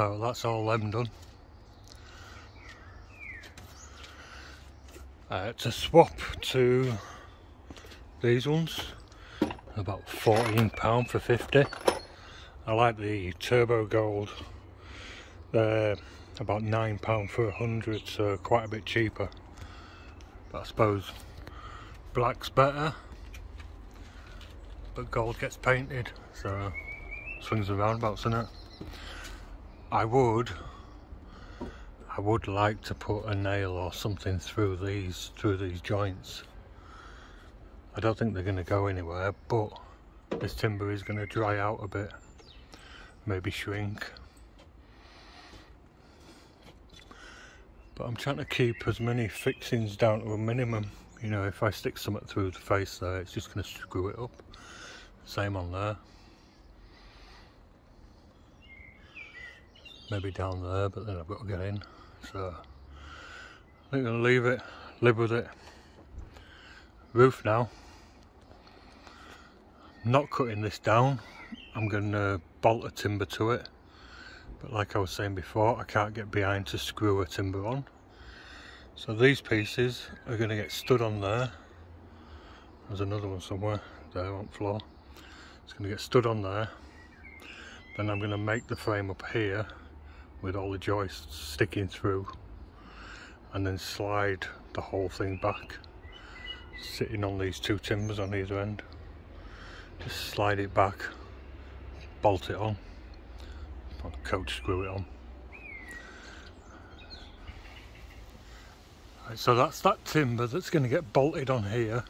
Oh, that's all them done. To swap to these ones, about £14 for 50. I like the Turbo Gold. They're about £9 for 100, so quite a bit cheaper. But I suppose black's better, but gold gets painted, so swings and roundabouts, isn't it? I would like to put a nail or something through these joints. I don't think they're going to go anywhere, but this timber is going to dry out a bit, maybe shrink. But I'm trying to keep as many fixings down to a minimum. You know, if I stick something through the face there, it's just going to screw it up. Same on there. Maybe down there, but then I've got to get in. So I think I'll leave it, live with it. Roof now. I'm not cutting this down. I'm going to bolt a timber to it. But like I was saying before, I can't get behind to screw a timber on. So these pieces are going to get stood on there. There's another one somewhere there on the floor. It's going to get stood on there. Then I'm going to make the frame up here with all the joists sticking through, and then slide the whole thing back, sitting on these two timbers on either end. Just slide it back, bolt it on. I'll coach screw it on. Right, so that's that timber that's going to get bolted on here,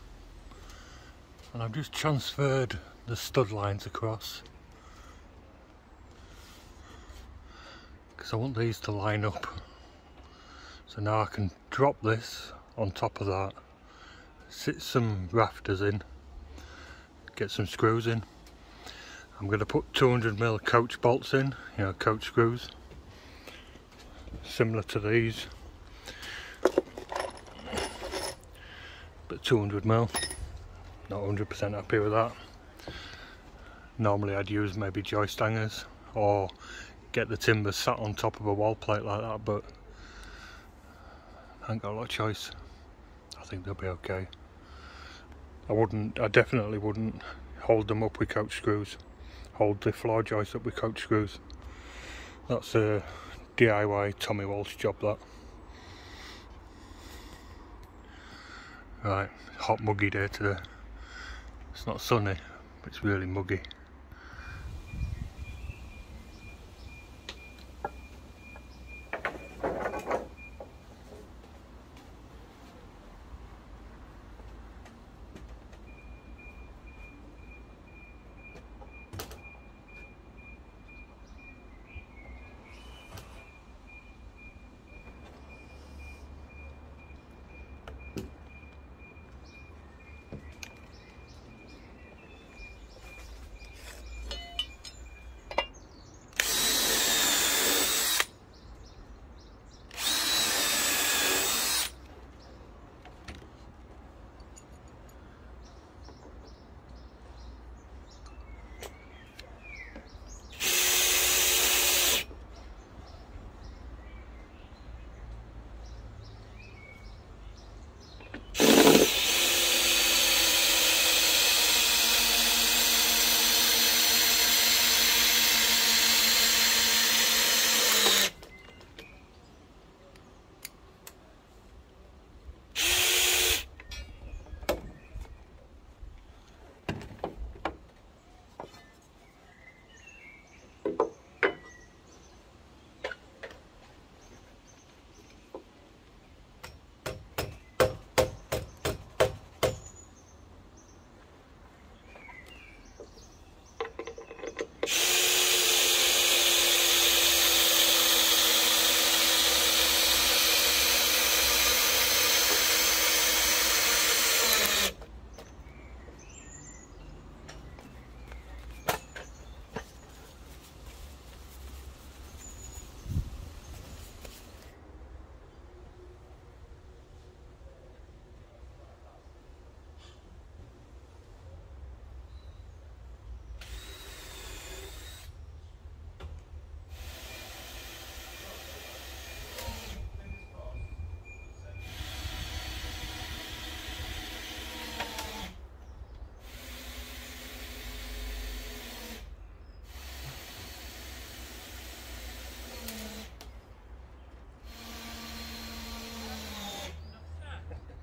and I've just transferred the stud lines across because I want these to line up. So now I can drop this on top of that, sit some rafters in, get some screws in. I'm going to put 200mm coach bolts in, you know, coach screws, similar to these, but 200mm, not 100% happy with that. Normally I'd use maybe joist hangers or get the timber sat on top of a wall plate like that, but I ain't got a lot of choice. I think they'll be okay. I definitely wouldn't hold them up with coach screws. Hold the floor joist up with coach screws. That's a DIY Tommy Walsh job, that. Right, hot muggy day today. It's not sunny, but it's really muggy.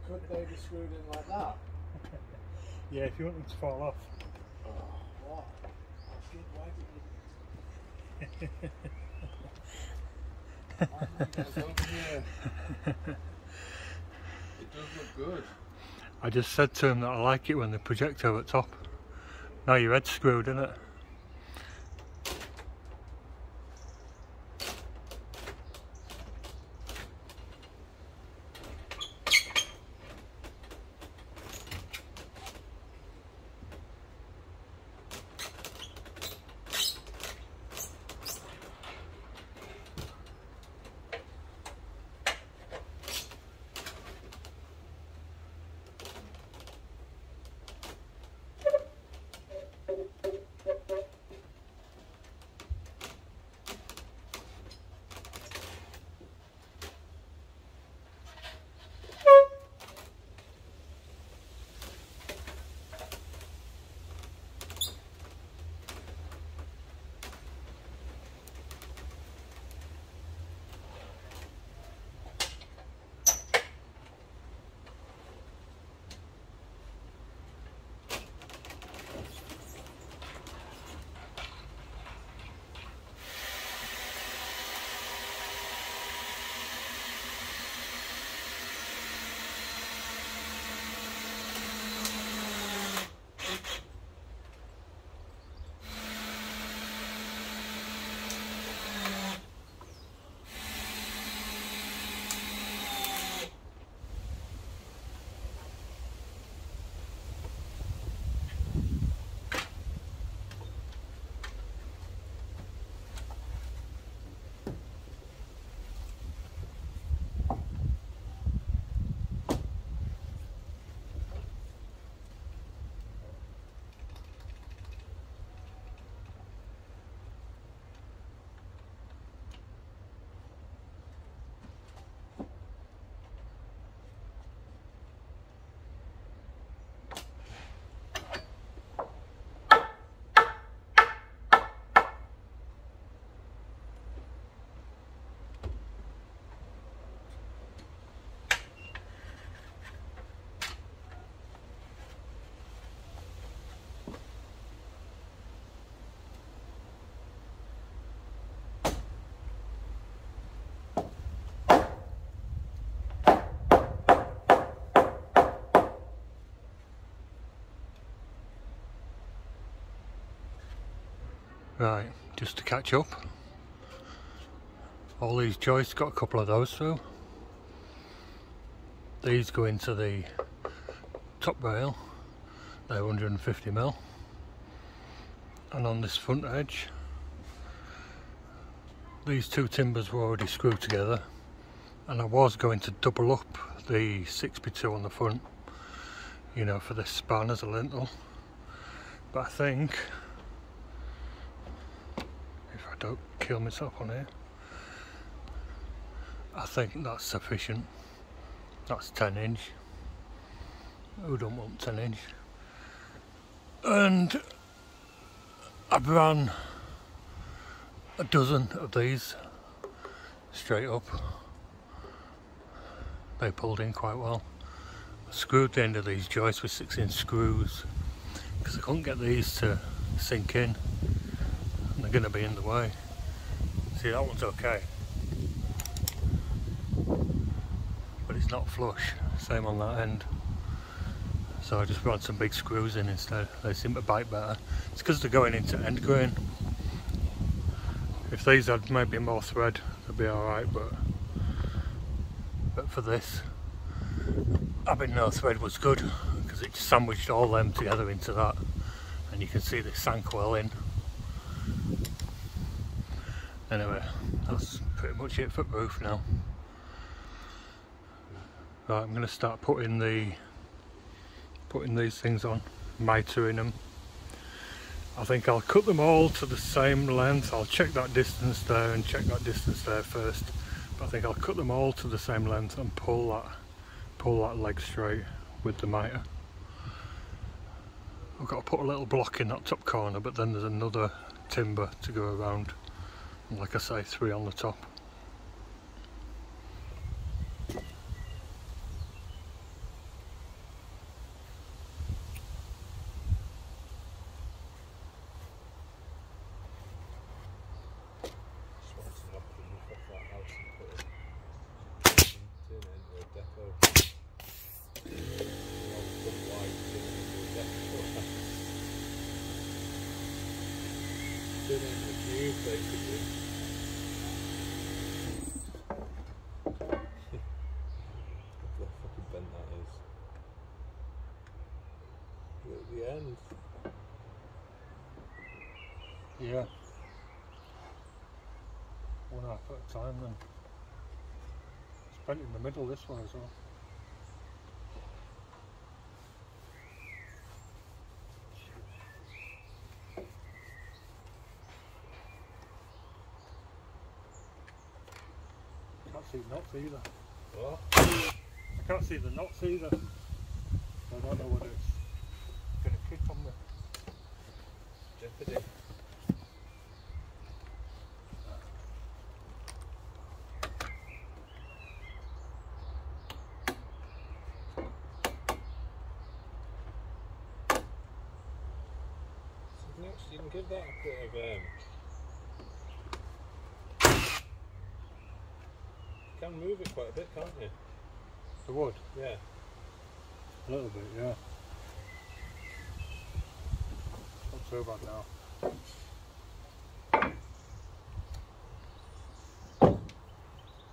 Could they be screwed in like that? Yeah, if you want them to fall off. Oh, what? That's good. Why did you... It does look good. I just said to him that I like it when the projectile at top. Now your head's screwed, isn't it? Right, just to catch up, all these joists, got a couple of those through. These go into the top rail, they're 150mm, and on this front edge, these two timbers were already screwed together, and I was going to double up the 6x2 on the front, you know, for this span as a lintel, but I think, don't kill myself on here, I think that's sufficient. That's 10 inch. Who don't want 10 inch? And I've run a dozen of these straight up. They pulled in quite well. I screwed the end of these joists with 6 inch screws because I couldn't get these to sink in. Going to be in the way. See, that one's okay, but it's not flush. Same on that end, so I just ran some big screws in instead. They seem to bite better. It's because they're going into end grain. If these had maybe more thread, they'd be alright, but for this, having no thread was good because it sandwiched all them together into that, and you can see they sank well in. Anyway, that's pretty much it for roof now. Right, I'm going to start putting these things on, mitering them. I think I'll cut them all to the same length. I'll check that distance there and check that distance there first. But I think I'll cut them all to the same length and pull that leg straight with the miter. I've got to put a little block in that top corner, but then there's another timber to go around. Like I say, 3 on the top. depot. The cube, basically. Yeah. 1 half at a time then. It's bent in the middle this one as well. Can't see the knots either. What? I can't see the knots either. I don't know whether it's going to kick on the jeopardy. You can give that a bit of you can move it quite a bit, can't you? The wood? Yeah. A little bit, yeah. Not so bad now.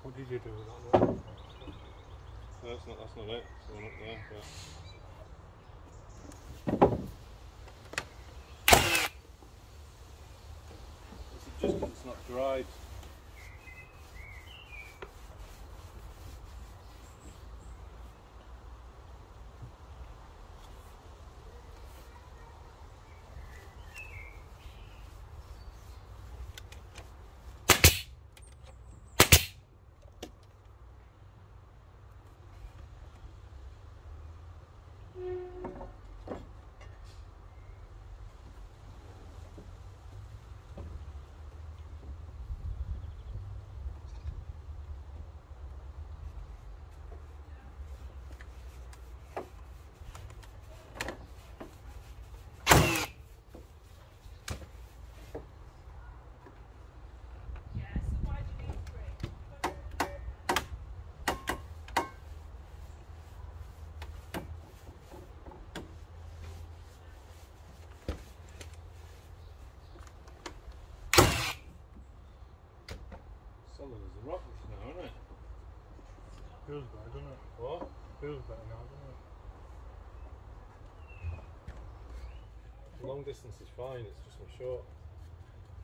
What did you do with that one? No, that's not it. It's one up there, but... just because it's not dried. There's a rock now, isn't it? Feels better, doesn't it? What? Feels better now, doesn't it? Long distance is fine, it's just not short.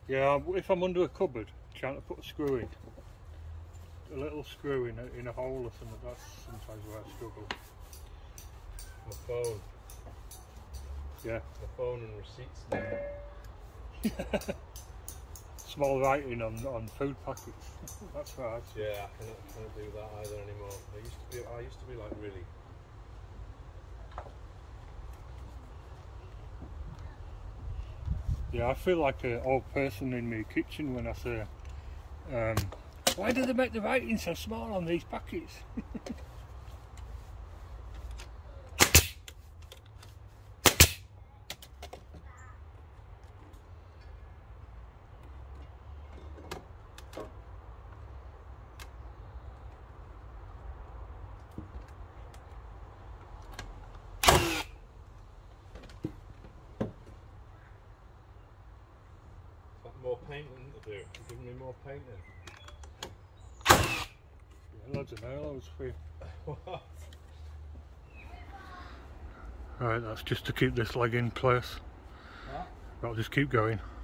Yeah, if I'm under a cupboard, trying to put a screw in, a little screw in a hole or something, that's sometimes where I struggle. My phone. Yeah. My phone and receipts now. Small writing on food packets. That's right. Yeah, I cannot do that either anymore. I used to be like really. Yeah, I feel like an old person in my kitchen when I say, "Why do they make the writing so small on these packets?" More painting to do. You're giving me more painting. Yeah, loads of nails for you. What? Right, that's just to keep this leg in place. Huh? I'll just keep going.